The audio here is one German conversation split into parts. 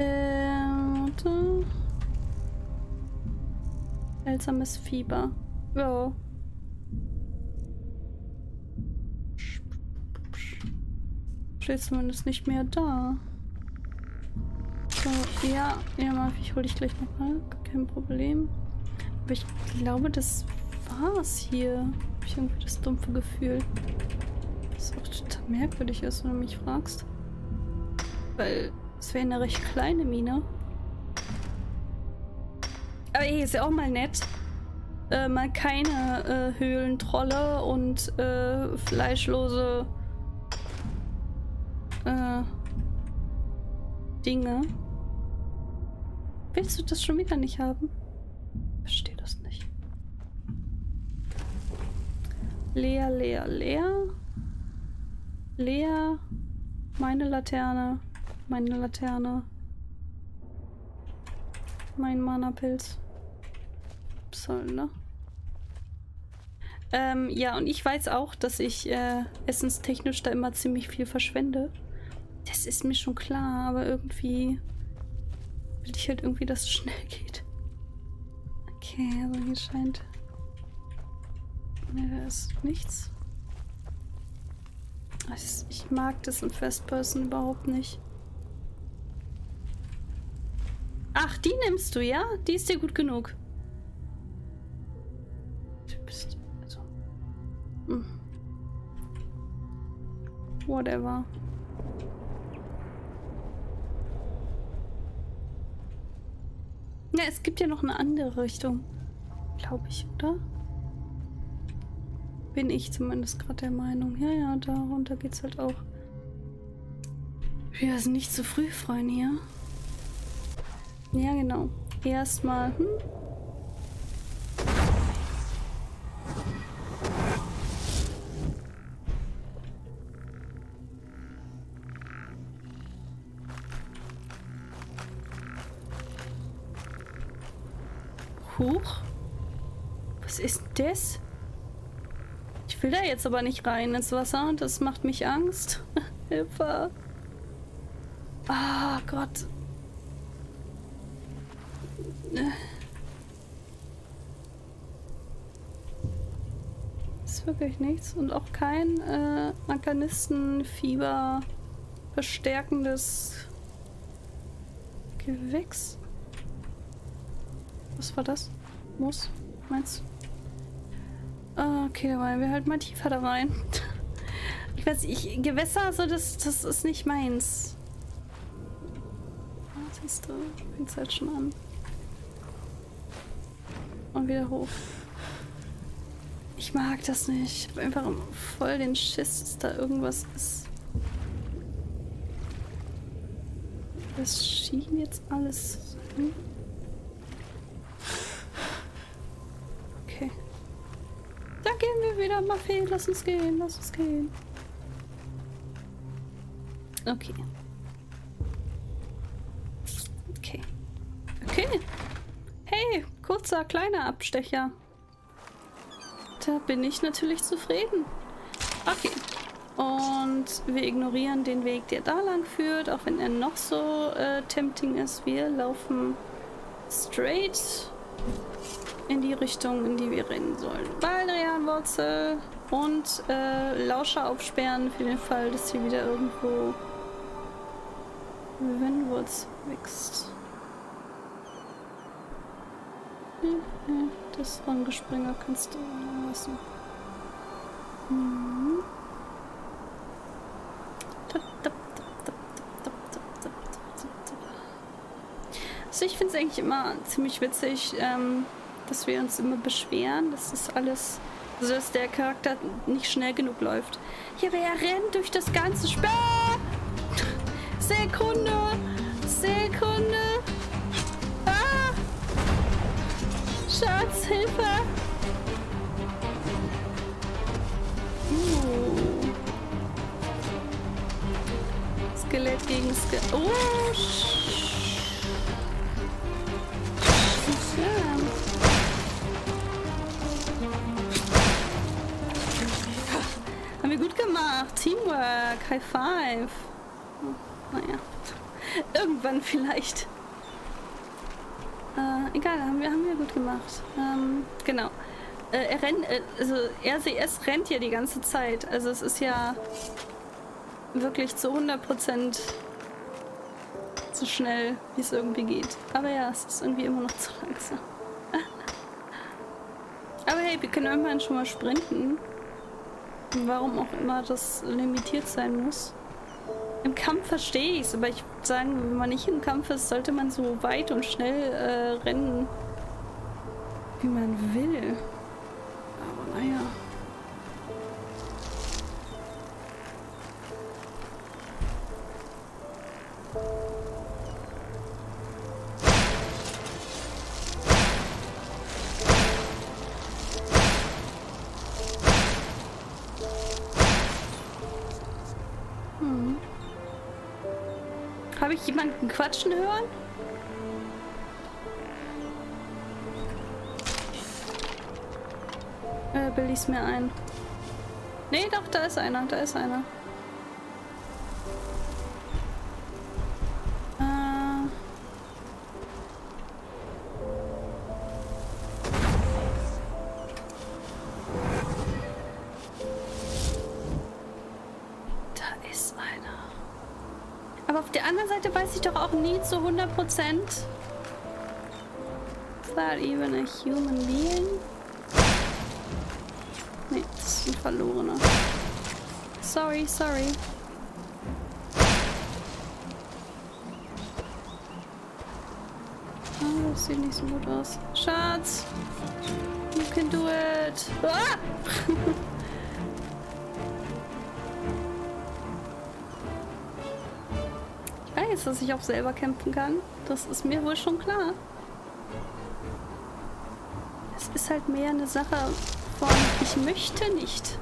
Warte. Seltsames Fieber. Ja. Steht zumindest nicht mehr da. So, ja. Ja, Marfi, ich hole dich gleich nochmal. Kein Problem. Aber ich glaube, das war's hier. Hab ich irgendwie das dumpfe Gefühl. Das auch total merkwürdig ist, wenn du mich fragst. Weil es wäre eine recht kleine Mine. Aber hier ist ja auch mal nett. Mal keine Höhlentrolle und fleischlose Dinge. Willst du das schon wieder nicht haben? Verstehe das nicht. Leer, leer, leer. Leer. Meine Laterne. Meine Laterne. Mein Mana-Pilz. Soll, ne? Ja, und ich weiß auch, dass ich essenstechnisch da immer ziemlich viel verschwende. Das ist mir schon klar, aber irgendwie will ich halt irgendwie, dass es schnell geht. Okay, also hier scheint... Ne, da ist nichts. Also ich mag das in First Person überhaupt nicht. Ach, die nimmst du, ja? Die ist dir gut genug. Du bist... also... Hm. Whatever. Ja, es gibt ja noch eine andere Richtung. Glaube ich, oder? Bin ich zumindest gerade der Meinung. Ja, ja, da runter geht's halt auch. Wir sind nicht zu früh, Freunde, hier. Ja, genau. Erstmal. Hm? Huch? Was ist denn das? Ich will da jetzt aber nicht rein ins Wasser. Das macht mich Angst. Hilfe. Ah, Gott. Ist wirklich nichts und auch kein Ankanistenfieber verstärkendes Gewächs. Was war das? Moos? Meinst du? Okay, da wollen wir halt mal tiefer da rein. Ich weiß nicht, Gewässer, so das ist nicht meins. Was ist da? Fängt's halt schon an. Und wieder hoch. Ich mag das nicht. Ich habe einfach voll den Schiss, dass da irgendwas ist. Das schien jetzt alles zu sein. Okay. Da gehen wir wieder, Maffee. Lass uns gehen, lass uns gehen. Okay. Okay. Okay. Hey, kurzer, kleiner Abstecher. Da bin ich natürlich zufrieden. Okay. Und wir ignorieren den Weg, der da lang führt, auch wenn er noch so tempting ist. Wir laufen straight in die Richtung, in die wir rennen sollen. Baldrianwurzel und Lauscher aufsperren für den Fall, dass hier wieder irgendwo Windwurz wächst. Das Rungespringer kannst du lassen. Mhm. Also ich finde es eigentlich immer ziemlich witzig, dass wir uns immer beschweren, dass das alles, also dass der Charakter nicht schnell genug läuft. Ja, aber er rennt durch das ganze Spiel. Sekunde, Sekunde. Schatz, Hilfe! Skelett gegen Skelett. Oh! Haben wir gut gemacht. Teamwork. High five. Oh, naja. Irgendwann vielleicht. Egal, haben wir gut gemacht. Genau. Er rennt, also RCS rennt hier die ganze Zeit. Also es ist ja wirklich zu 100% so schnell, wie es irgendwie geht. Aber ja, es ist irgendwie immer noch zu langsam. Aber hey, wir können irgendwann schon mal sprinten. Warum auch immer das limitiert sein muss. Im Kampf verstehe ich es, aber ich würde sagen, wenn man nicht im Kampf ist, sollte man so weit und schnell rennen, wie man will. Aber naja. Habe ich jemanden quatschen hören? Bilde ich es mir ein. Nee, doch, da ist einer, da ist einer. Da ist einer. Aber auf der anderen Seite weiß ich doch auch nie zu 100%. Is that even a human being? Nee, das ist ein Verlorener. Sorry, sorry. Oh, das sieht nicht so gut aus. Schatz! You can do it! Ah! Dass ich auch selber kämpfen kann. Das ist mir wohl schon klar. Es ist halt mehr eine Sache von ich möchte nicht.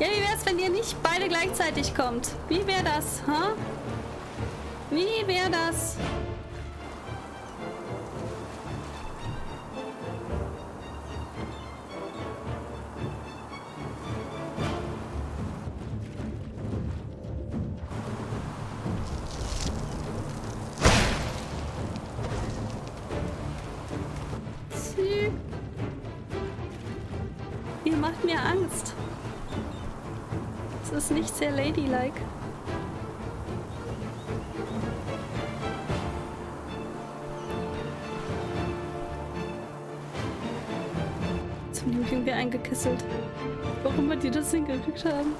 Ja, wie wär's, wenn ihr nicht beide gleichzeitig kommt? Wie wäre das, huh? Wie wäre das? Ihr macht mir Angst. Es ist nicht sehr ladylike. Zum Glück sind wir eingekesselt. Warum wir die das hingekriegt haben?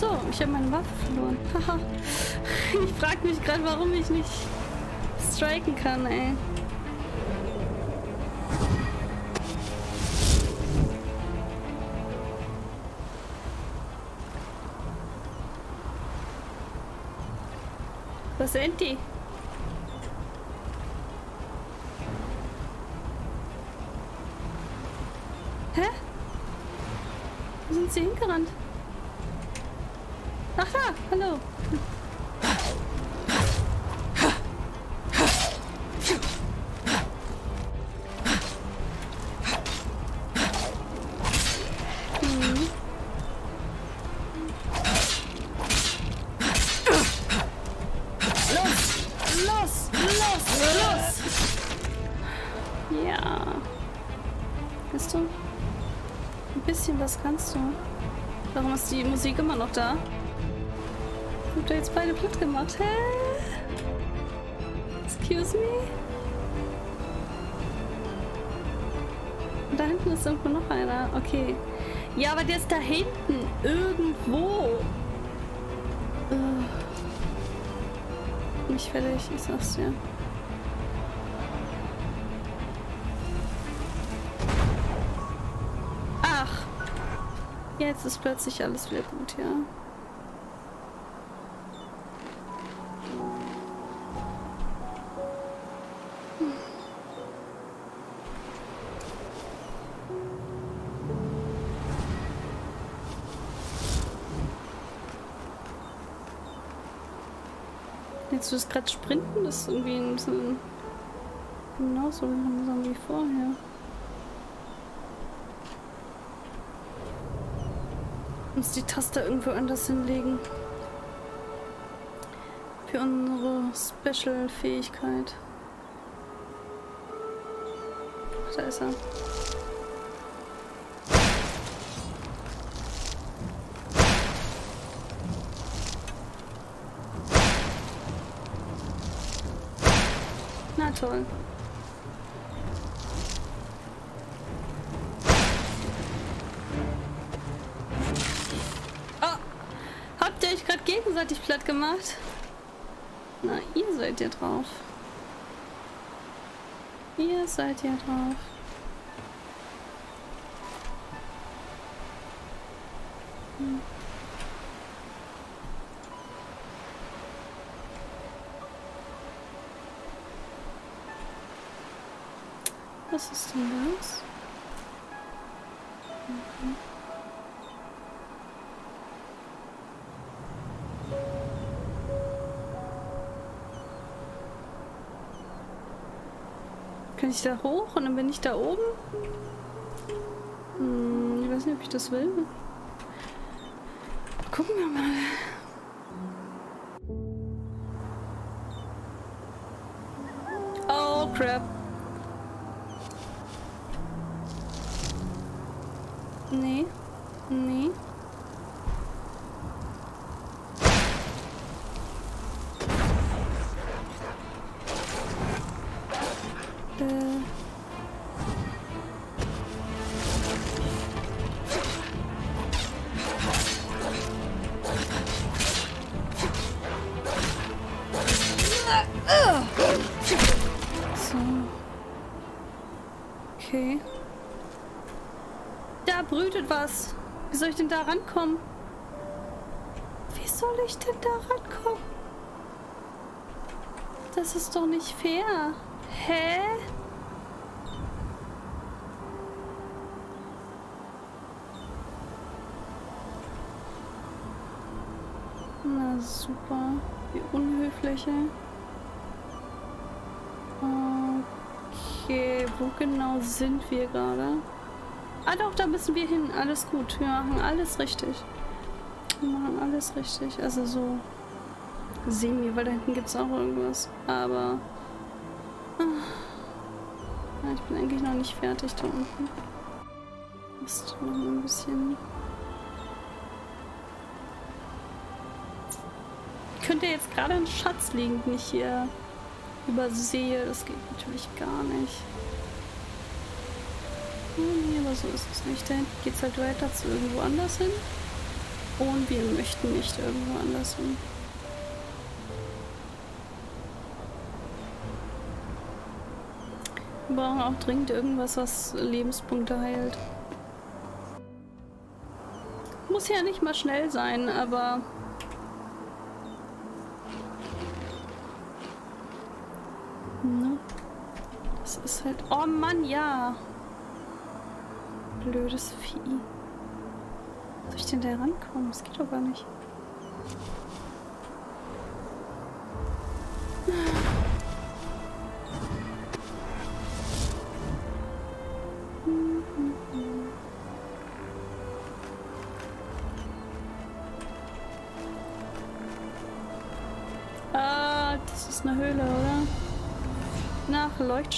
So, ich habe meine Waffe verloren. Haha. Ich frage mich gerade, warum ich nicht striken kann, ey. Was sind die? Hä? Wo sind sie hingerannt? Ach da, hallo. Los, los, los, los. Ja. Bist du? Ein bisschen was kannst du. Warum ist die Musik immer noch da? Ich hab da jetzt beide platt gemacht. Hä? Excuse me? Und da hinten ist irgendwo noch einer. Okay. Ja, aber der ist da hinten. Irgendwo. Nicht fertig, ich sag's dir. Ja. Jetzt ist plötzlich alles wieder gut, ja. Jetzt du das gerade sprinten, das ist irgendwie ein bisschen genauso langsam wie vorher. Ich muss die Taste irgendwo anders hinlegen. Für unsere Special-Fähigkeit. Da ist er. Na toll. Gegenseitig platt gemacht. Na, ihr seid ja drauf. Ihr seid ja drauf. Hm. Was ist denn das? Mhm. Kann ich da hoch und dann bin ich da oben? Hm, ich weiß nicht, ob ich das will. Gucken wir mal. Oh, crap. Nee. Nee. So. Okay. Da brütet was. Wie soll ich denn da rankommen? Wie soll ich denn da rankommen? Das ist doch nicht fair. Hä? Na super. Wie unhöflich. Okay, wo genau sind wir gerade? Ah doch, da müssen wir hin. Alles gut. Wir machen alles richtig. Wir machen alles richtig. Also so semi, weil da hinten gibt es auch irgendwas. Aber... ich bin eigentlich noch nicht fertig da unten. Mist, noch mal ein bisschen. Könnte jetzt gerade ein Schatz liegen, den ich hier übersehe. Das geht natürlich gar nicht. Nee, aber so ist es nicht. Da geht es halt weiter zu irgendwo anders hin. Und wir möchten nicht irgendwo anders hin. Wir brauchen auch dringend irgendwas, was Lebenspunkte heilt. Muss ja nicht mal schnell sein, aber... Ne? Das ist halt... Oh Mann, ja! Blödes Vieh. Soll ich denn da rankommen? Das geht doch gar nicht.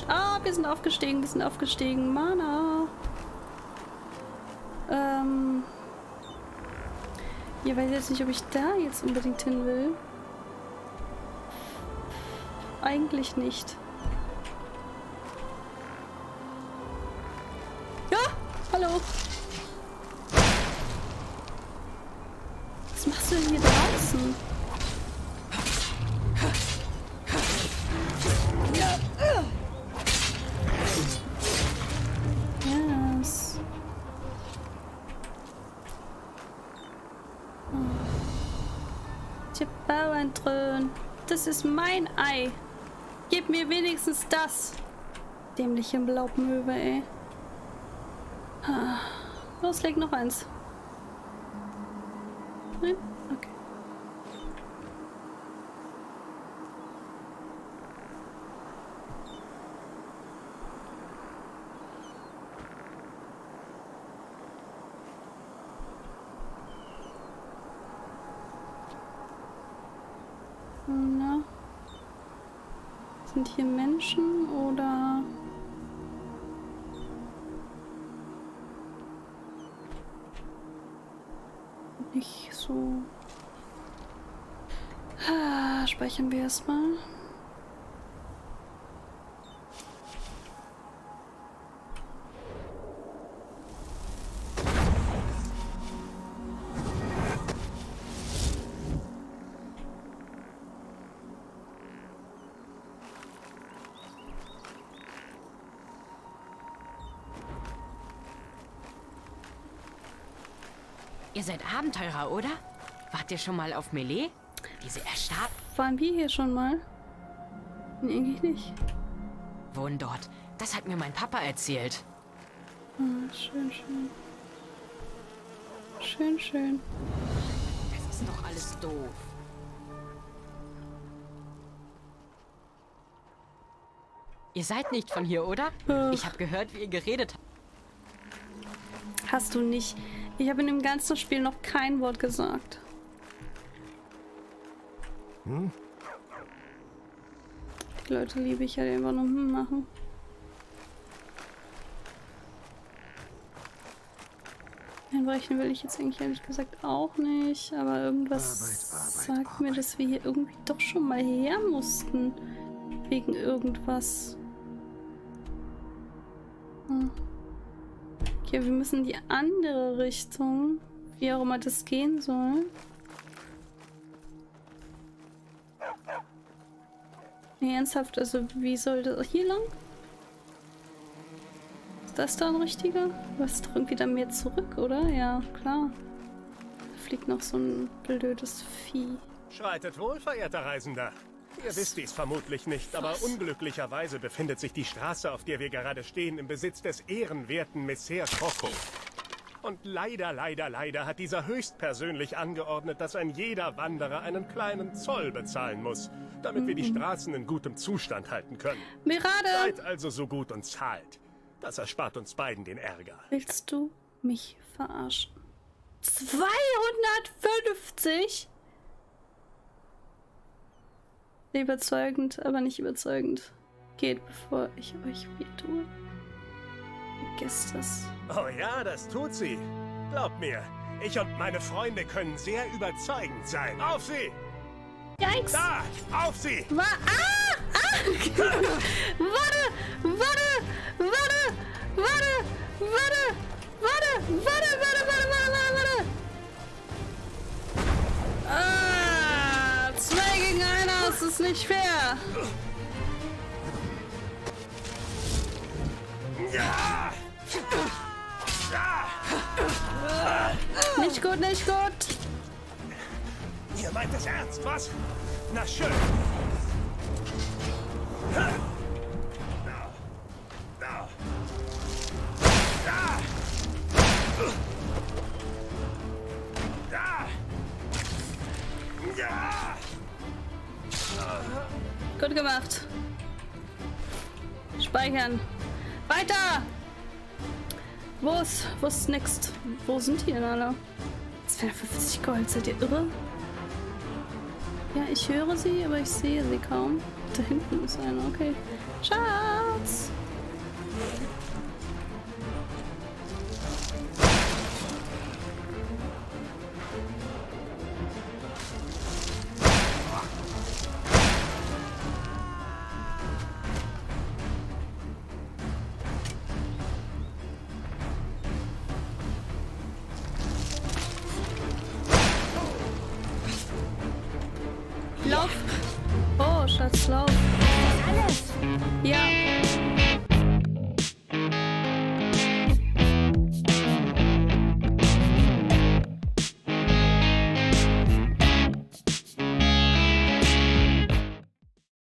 Ah, wir sind aufgestiegen. Mana. Ja, weiß jetzt nicht, ob ich da jetzt unbedingt hin will. Eigentlich nicht. Ja, hallo. Was machst du denn hier draußen? Bauerntrön. Das ist mein Ei. Gib mir wenigstens das. Dämliche Blaubmöwe, ey. Los, leg noch eins. Nein? Okay. Na? Sind hier Menschen oder... Nicht so. Speichern wir erstmal. Ihr seid Abenteurer, oder? Wart ihr schon mal auf Melee? Diese erstarb... Waren wir hier schon mal? Nee, eigentlich nicht. Wohnen dort. Das hat mir mein Papa erzählt. Oh, schön, schön. Schön, schön. Das ist doch alles doof. Ihr seid nicht von hier, oder? Ach. Ich habe gehört, wie ihr geredet habt. Hast du nicht... Ich habe in dem ganzen Spiel noch kein Wort gesagt. Hm? Die Leute liebe ich ja, die einfach nur machen. Einbrechen will ich jetzt eigentlich ehrlich gesagt auch nicht, aber irgendwas sagt mir, dass wir hier irgendwie doch schon mal her mussten. Wegen irgendwas. Hm. Okay, wir müssen die andere Richtung, wie auch immer das gehen soll. Nee, ernsthaft, also wie soll das hier lang? Ist das da ein richtiger? Was ist doch irgendwie da mehr zurück, oder? Ja, klar. Da fliegt noch so ein blödes Vieh. Schreitet wohl, verehrter Reisender. Ihr wisst dies vermutlich nicht, aber unglücklicherweise befindet sich die Straße, auf der wir gerade stehen, im Besitz des ehrenwerten Messer Kroko. Und leider, leider, leider hat dieser höchstpersönlich angeordnet, dass ein jeder Wanderer einen kleinen Zoll bezahlen muss, damit wir die Straßen in gutem Zustand halten können. Mirade! Seid also so gut und zahlt. Das erspart uns beiden den Ärger. Willst du mich verarschen? 250? Überzeugend, aber nicht überzeugend. Geht, bevor ich euch weh tue. Vergesst das. Oh ja, das tut sie. Glaubt mir, ich und meine Freunde können sehr überzeugend sein. Auf sie! Yikes! Da! Auf sie! Warte! Zwei gegen einer, das ist nicht fair. Nicht gut, nicht gut. Ihr meint das ernst, was? Na schön. Gut gemacht. Speichern. Weiter! Wo ist next? Wo sind die denn alle? 250 Gold, seid ihr irre? Ja, ich höre sie, aber ich sehe sie kaum. Da hinten ist einer, okay. Schatz!